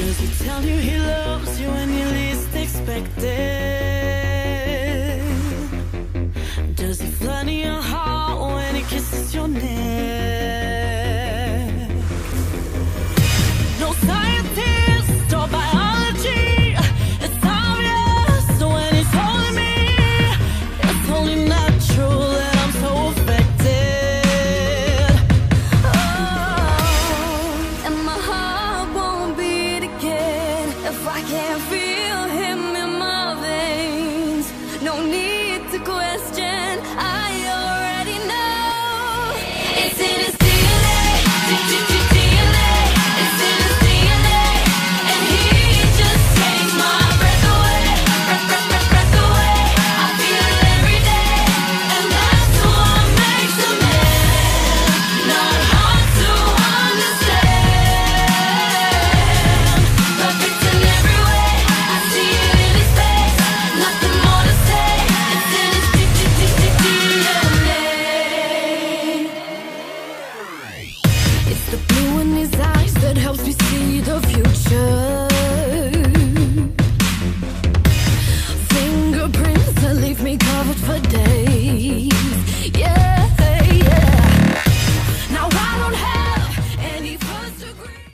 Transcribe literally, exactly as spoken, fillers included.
Does he tell you he loves you when you least expect it? Does he flood your heart when he kisses your neck? No scientist or biology, it's obvious when he's holding me. It's only natural that I'm so affected. Oh, and my heart won't be if I can't feel him in my veins. No need to question, I already know. It's in his D N A, D D D D N A. It's in his D N A, and he just takes my breath away, breath, breath, breath, breath away. I feel it every day, and that's what makes a man not hard to understand. Perfect. The blue in his eyes that helps me see the future.